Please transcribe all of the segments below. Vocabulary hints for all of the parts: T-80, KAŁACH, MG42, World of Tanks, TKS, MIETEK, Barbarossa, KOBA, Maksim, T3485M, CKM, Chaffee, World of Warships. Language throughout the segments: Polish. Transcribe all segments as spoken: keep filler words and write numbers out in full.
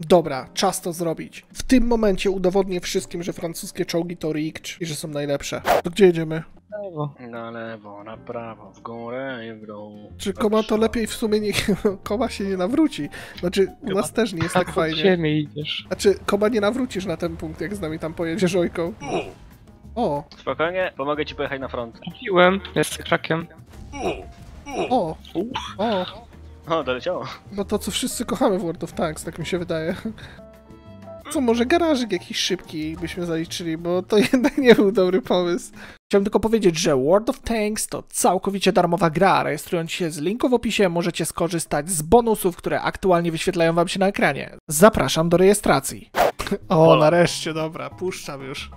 Dobra, czas to zrobić. W tym momencie udowodnię wszystkim, że francuskie czołgi to rigged i że są najlepsze. To gdzie jedziemy? Na lewo. Na lewo, na prawo, w górę i w dół. Czy Koba to lepiej w sumie nie... Koba się nie nawróci. Znaczy, u nas też nie jest tak fajnie. Tak od ziemi idziesz. Znaczy, Koba nie nawrócisz na ten punkt, jak z nami tam pojedziesz ojką. O! Spokojnie, pomogę ci pojechać na front. Trafiłem, jest krakiem. O! O! O, doleciało. No to, co wszyscy kochamy w World of Tanks, tak mi się wydaje. Co, może garażyk jakiś szybki byśmy zaliczyli, bo to jednak nie był dobry pomysł. Chciałem tylko powiedzieć, że World of Tanks to całkowicie darmowa gra. Rejestrując się z linku w opisie, możecie skorzystać z bonusów, które aktualnie wyświetlają wam się na ekranie. Zapraszam do rejestracji. O, o. Nareszcie, dobra, puszczam już.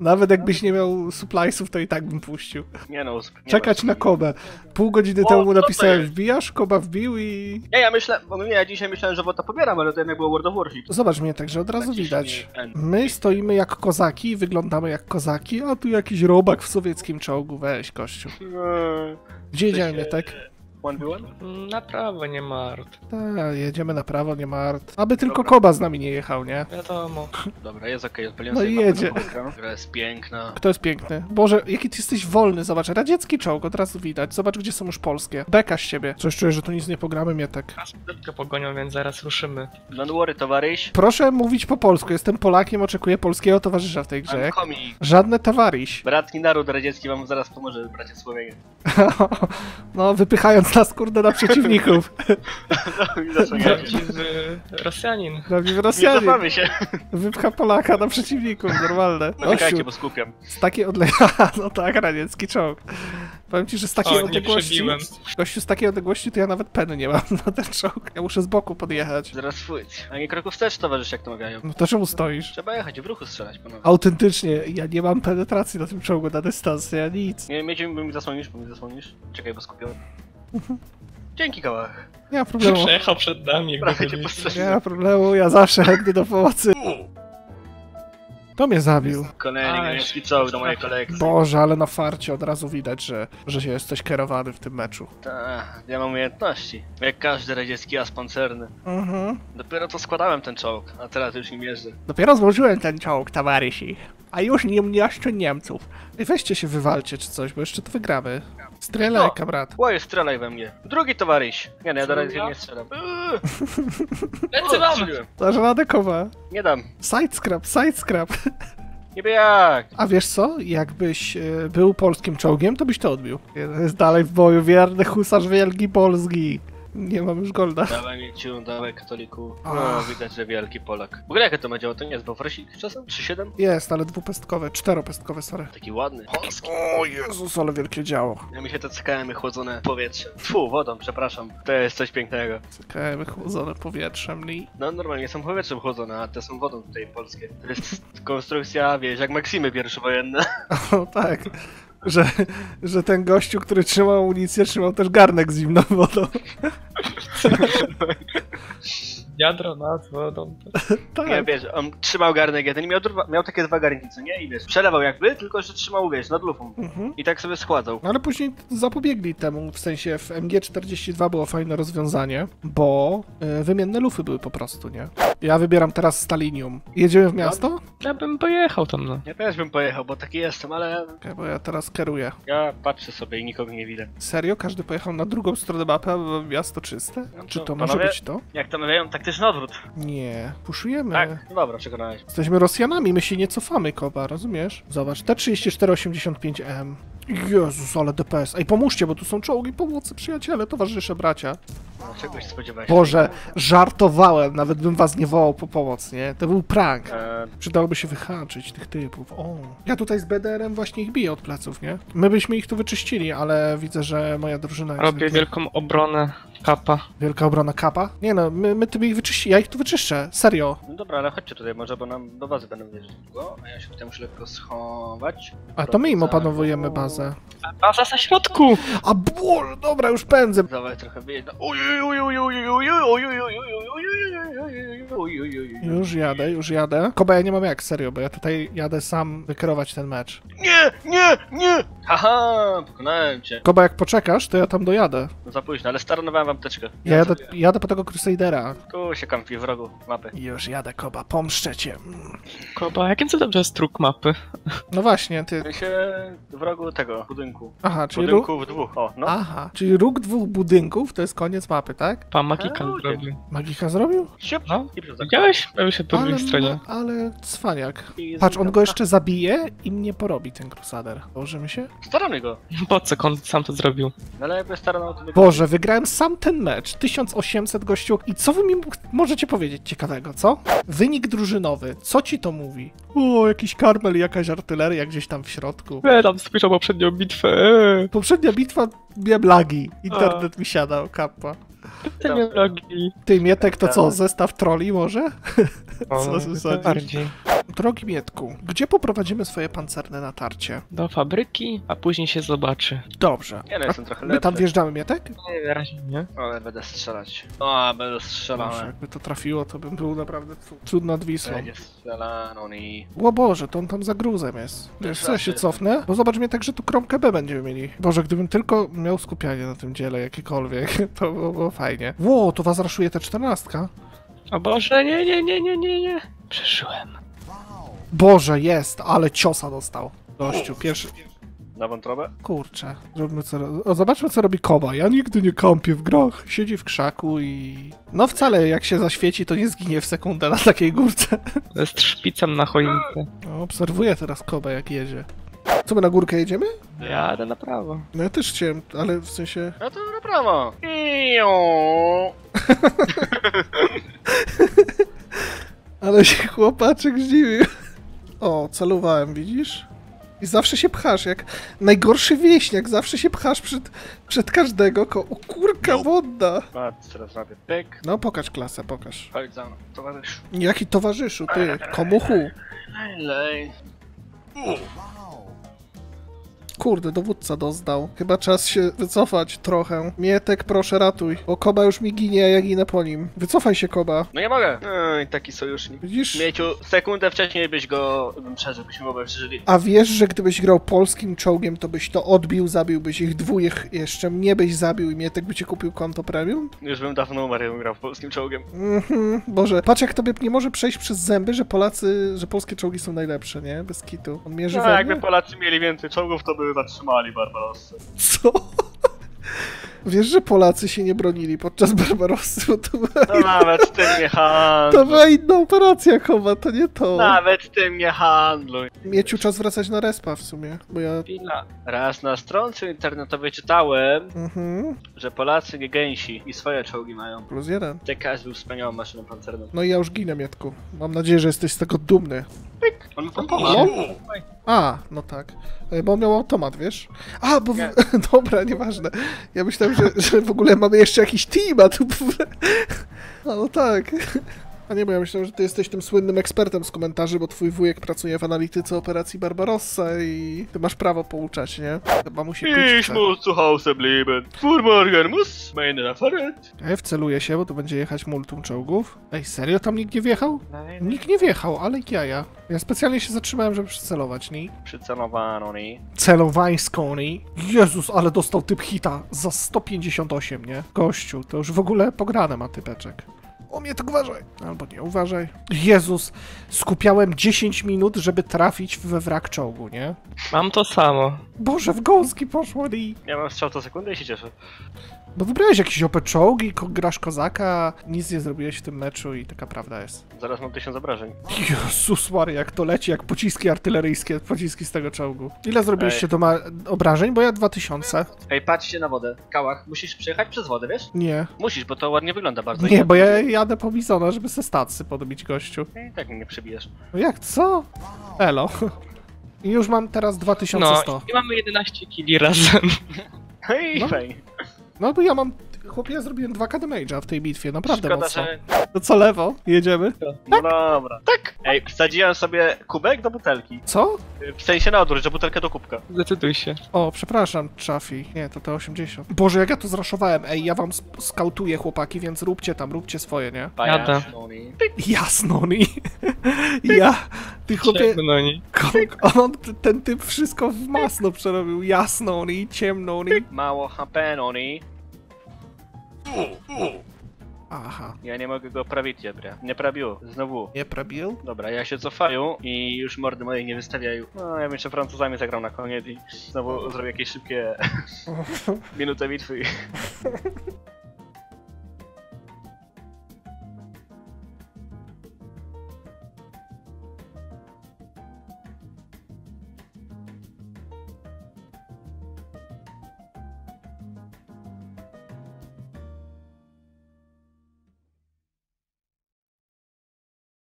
Nawet jakbyś nie miał supplysów, to i tak bym puścił. Nie no, nie czekać na Kobę. Pół godziny o, temu napisałem, wbijasz, Koba wbił i... Nie, ja myślę, bo nie, ja dzisiaj myślałem, że wota pobieram, ale to jednak było World of Warships. Zobacz mnie, także od razu tak widać. My stoimy jak kozaki, wyglądamy jak kozaki, a tu jakiś robak w sowieckim czołgu, weź kościół. Gdzie jedziemy, tak? jeden na jeden? Na prawo, nie mart. Tak, jedziemy na prawo, nie mart. Aby tylko dobra. Koba z nami nie jechał, nie? Wiadomo. Dobra, jest okej, okay. Odpaliłem no sobie jedzie. Która jest piękna. Kto jest piękny? Boże, jaki ty jesteś wolny, zobacz. Radziecki czołg, od razu widać. Zobacz, gdzie są już polskie. Beka z ciebie. Coś czuję, że tu nic nie pogramy, Mietek. Nas tylko pogonią, więc zaraz ruszymy. Don't worry, towaryś. Proszę mówić po polsku. Jestem Polakiem, oczekuję polskiego towarzysza w tej grze. Żadne towaryś. Bratni naród radziecki wam zaraz pomoże, bracie Słowianie. No, wypychając nas, kurde, na przeciwników. Prawdziwy Rosjanin. Prawdziwy Rosjanin. Nie cofamy się. Wypcha Polaka na przeciwników, normalne. No czekajcie, bo skupiam. Z takiej odległości... No tak, radziecki czołg. Powiem ci, że z takiej o, odległości... Gościu, z takiej odległości to ja nawet peny nie mam na ten czołg. Ja muszę z boku podjechać. Zaraz fuć. A nie kroków też, towarzysz, jak to magają. No to czemu stoisz? Trzeba jechać, w ruchu strzelać, panowie. Autentycznie, ja nie mam penetracji na tym czołgu na dystans, ja nic. Nie, miecie mi zasłonisz, bo mi zasłonisz. Czekaj, bo skupiam. Dzięki, Kałach. Nie ma problemu. Przejechał przed nami, jakby nie ma problemu, ja zawsze chętny do pomocy. To mnie zabił. Kolejny niemiecki czołg do mojej kolekcji. Boże, ale na farcie od razu widać, że, że się jesteś kierowany w tym meczu. Tak, ja mam umiejętności. Jak każdy radziecki as pancerny. Mhm. Dopiero co składałem ten czołg, a teraz już nim jeżdżę. Dopiero złożyłem ten czołg, towarzysi. A już nie mniaszczę Niemców. I weźcie się wywalcie czy coś, bo jeszcze to wygramy. Strzelaj, no. Kamrat. Łoje, strzelaj we mnie. Drugi towarzysz. Nie, no ja do razu nie strzelam. Lecę wam! Dasz radę, Koba. Nie dam. Side scrap, side scrap. Niby jak. A wiesz co? Jakbyś y, był polskim czołgiem, to byś to odbił. Jest dalej w boju, wierny husarz wielki Polski. Nie mam już golda. Dawaj mieciu, dawaj katoliku. No, widać, że wielki Polak. W ogóle jakie to ma działo? To nie jest Bofresik czasem? trzy przecinek siedem? Jest, ale dwupestkowe, czteropestkowe, sorry. Taki ładny. Polski. O Jezus, ale wielkie działo. Ja mi się te C K M-y chłodzone powietrzem. Tfu, wodą, przepraszam. To jest coś pięknego. C K M-y chłodzone powietrzem, li. No normalnie są powietrzem chłodzone, a te są wodą tutaj polskie. To jest konstrukcja, wieś, jak Maksimy pierwszowojenne. O tak. Że, że ten gościu, który trzymał amunicję, trzymał też garnek z zimną wodą. Jadro nad wodą. Tak. Nie, wiesz, on trzymał garnek jeden i miał, miał takie dwa garnki, co nie? I wiesz, przelewał jakby, tylko że trzymał, wiesz, nad lufą. Mhm. I tak sobie składał. Ale później zapobiegli temu, w sensie w M G czterdzieści dwa było fajne rozwiązanie, bo y, wymienne lufy były po prostu, nie? Ja wybieram teraz Stalinium. Jedziemy w miasto? Ja bym pojechał tam, no. Ja też bym pojechał, bo taki jestem, ale... Okay, bo ja teraz kieruję. Ja patrzę sobie i nikogo nie widzę. Serio? Każdy pojechał na drugą stronę mapy, a miasto czyste? No to, czy to panowie, może być to? Jak to mawiają, taktyczny odwrót. Nie, puszujemy. Tak, no dobra, przekonałeś. Jesteśmy Rosjanami, my się nie cofamy, Koba, rozumiesz? Zobacz, T trzydzieści cztery osiemdziesiąt pięć M. Jezus, ale D P S. Ej, pomóżcie, bo tu są czołgi, pomocy, przyjaciele, towarzysze, bracia. No, czegoś spodziewałeś. Boże, żartowałem, nawet bym was nie wołał po pomoc, nie? To był prank. Eee. Przydałoby się wyhaczyć tych typów, o. Ja tutaj z B D R-em właśnie ich biję od pleców, nie? My byśmy ich tu wyczyścili, ale widzę, że moja drużyna... Robię jest... wielką obronę Kapa. Wielka obrona Kapa? Nie no, my, my tymi ich wyczyści... Ja ich tu wyczyszczę, serio. No dobra, ale chodźcie tutaj może, bo nam do bazy będą wierzyć długo, a ja się tutaj muszę lekko schować. A to my im opanowujemy bazę. Baza na środku! A bór, dobra, już pędzę. Dawaj trochę wyjeźdź. Już jadę, już jadę. Koba, ja nie mam jak, serio, bo ja tutaj jadę sam wykierować ten mecz. Nie, nie, nie! Haha, pokonałem cię. Koba, jak poczekasz, to ja tam dojadę. No za późno, ale staranowałem wam teczkę. Ja jadę, jadę po tego Crusadera. Tu się kampi w rogu mapy. Już jadę, Koba, pomszczę cię. Koba, jakim to dobrze jest truk mapy? No właśnie, ty... My się w rogu tego, budynku. Aha, czyli budynków róg... dwóch, o, no. Aha, czyli róg dwóch budynków to jest koniec mapy, tak? Pan Magika zrobił. Magika zrobił? Siup, no. Widziałeś? Był się po drugiej stronie. Ale cwaniak. Patrz, on go jeszcze zabije i mnie porobi ten Crusader. Położymy się? Staramy go. Po co? On sam to zrobił. No ale jakby starano, to Boże, wygrałem sam ten mecz. tysiąc osiemset gościu. I co wy mi możecie powiedzieć ciekawego, co? Wynik drużynowy. Co ci to mówi? O, jakiś karmel i jakaś artyleria gdzieś tam w środku. E, tam słyszał poprzednią bitwę. E. Poprzednia bitwa miałem lagi. Internet A. mi siadał, kapła. Ty, Ty Mietek, to co? Zestaw troli może? O, co sądzisz? Drogi Mietku, gdzie poprowadzimy swoje pancerne natarcie? Do fabryki, a później się zobaczy. Dobrze. Ja no jestem trochę lepszy. My tam wjeżdżamy, Mietek? Nie, na razie nie. Ale będę strzelać. O, będę strzelał. Jakby to trafiło, to bym był naprawdę cud nad Wisłą. Będzie strzelano i... O Boże, to on tam za gruzem jest. Wiesz co, ja się cofnę? Bo zobacz, Mietek, że tu kromkę B będziemy mieli. Boże, gdybym tylko miał skupianie na tym dziele jakiekolwiek, to było fajnie. Ło, to was raszuje te czternastka. O Boże, nie, nie, nie, nie, nie, nie. Przeszyłem. Boże, jest, ale ciosa dostał. Gościu, pierwszy... Na wątrobę? Kurczę. Zróbmy co... O, zobaczmy, co robi Koba. Ja nigdy nie kąpię w groch. Siedzi w krzaku i... No wcale, jak się zaświeci, to nie zginie w sekundę na takiej górce. Z trzpicem na choinkę. Obserwuję teraz Kobę, jak jedzie. Co, my na górkę jedziemy? Jadę na prawo. No ja też chciałem, ale w sensie... No to na prawo. Ale się chłopaczek zdziwił. O, celowałem, widzisz? I zawsze się pchasz, jak najgorszy wieśniak, zawsze się pchasz przed, przed każdego ko... O kurka wodna! Patrz, teraz robię pyk. No pokaż klasę, pokaż. Chodź za mną, towarzyszu. Jaki towarzyszu, ty, komuchu? Kurde, dowódca dozdał. Chyba czas się wycofać trochę. Mietek, proszę, ratuj. Bo Koba już mi ginie, a ja ginę po nim. Wycofaj się, Koba. No nie mogę. Ej, taki sojusznik. Widzisz? Mieciu, sekundę wcześniej byś go przeżył, byśmy go przeżyli. A wiesz, że gdybyś grał polskim czołgiem, to byś to odbił, zabiłbyś ich dwóch jeszcze. Mnie byś zabił i Mietek by cię kupił konto premium? Już bym dawno umarł, jakbym grał polskim czołgiem. Mhm, Boże. Patrz, jak tobie nie może przejść przez zęby, że Polacy, że polskie czołgi są najlepsze, nie? Bez kitu. On mierzy no, we mnie? Jakby Polacy mieli więcej czołgów, to by zatrzymali Barbarossę. Co? Wiesz, że Polacy się nie bronili podczas Barbarossy, bo to była... No nawet z tym nie handluj. To była inna operacja, Koba, to nie to. Nawet z tym nie handluj. Mieciu, czas wracać na respa w sumie, bo ja... Pila. Raz na stronce internetowej czytałem, mhm. że Polacy nie gęsi i swoje czołgi mają. Plus jeden. T K S był wspaniałą maszyną pancerną. No i ja już ginę, Mietku. Mam nadzieję, że jesteś z tego dumny. Pyk. On pompował. A, no tak. Bo on miał automat, wiesz? A, bo... Nie. Dobra, nieważne. Ja myślałem, że, że w ogóle mamy jeszcze jakiś team, a tu... A no tak. A nie, bo ja myślałem, że ty jesteś tym słynnym ekspertem z komentarzy, bo twój wujek pracuje w analityce operacji Barbarossa i ty masz prawo pouczać, nie? Chyba musi pić. Ja wceluję się, bo tu będzie jechać multum czołgów. Ej, serio tam nikt nie wjechał? Nikt nie wjechał, ale jaja. Ja specjalnie się zatrzymałem, żeby przycelować, nie? Przycelowano, nie? Celowańską, nie? Jezus, ale dostał typ hita za sto pięćdziesiąt osiem, nie? Gościu, to już w ogóle pograne ma typeczek. O, mnie tak uważaj! Albo nie uważaj. Jezus, skupiałem dziesięć minut, żeby trafić we wrak czołgu, nie? Mam to samo. Boże, w gąski poszło i... Ja mam strzał to sekundę i się cieszę. Bo wybrałeś jakiś O P czołg i grasz kozaka, nic nie zrobiłeś w tym meczu i taka prawda jest. Zaraz mam tysiąc obrażeń. Jezus Maria, jak to leci, jak pociski artyleryjskie, pociski z tego czołgu. Ile zrobiliście do obrażeń? Bo ja dwa tysiące. Ej, patrzcie na wodę. Kałach, musisz przejechać przez wodę, wiesz? Nie. Musisz, bo to ładnie wygląda bardzo. Nie, bo ja jadę po Bizona, żeby se stacy podbić, gościu. Ej, tak mnie przebijesz. No jak, co? Elo. I już mam teraz dwa tysiące sto. No, i mamy jedenaście kili razem. Hej, no. Fej. No bo ja mam... Chłopie, ja zrobiłem dwa K damage'a w tej bitwie, naprawdę szkoda, mocno. Że... To co, lewo? Jedziemy? No, tak. Dobra. Tak! Ej, wsadziłem sobie kubek do butelki. Co? W sensie na odwrót, że butelkę do kubka. Zdecyduj się. O, przepraszam, Chaffee. Nie, to T osiemdziesiąt. Boże, jak ja to zraszowałem. Ej, ja wam skautuję, chłopaki, więc róbcie tam, róbcie swoje, nie? Jasnoni. Jasnoni. Ja... Ty chłopie, on, ten typ wszystko w masno przerobił. Jasno oni, ciemno oni. Mało H P oni. Aha. Ja nie mogę go prawić, dobra. Nie prawił, znowu. Nie prawił? Dobra, ja się cofaję i już mordy mojej nie wystawiają. No, ja bym jeszcze Francuzami zagrał na koniec i znowu zrobię jakieś szybkie... minutę bitwy.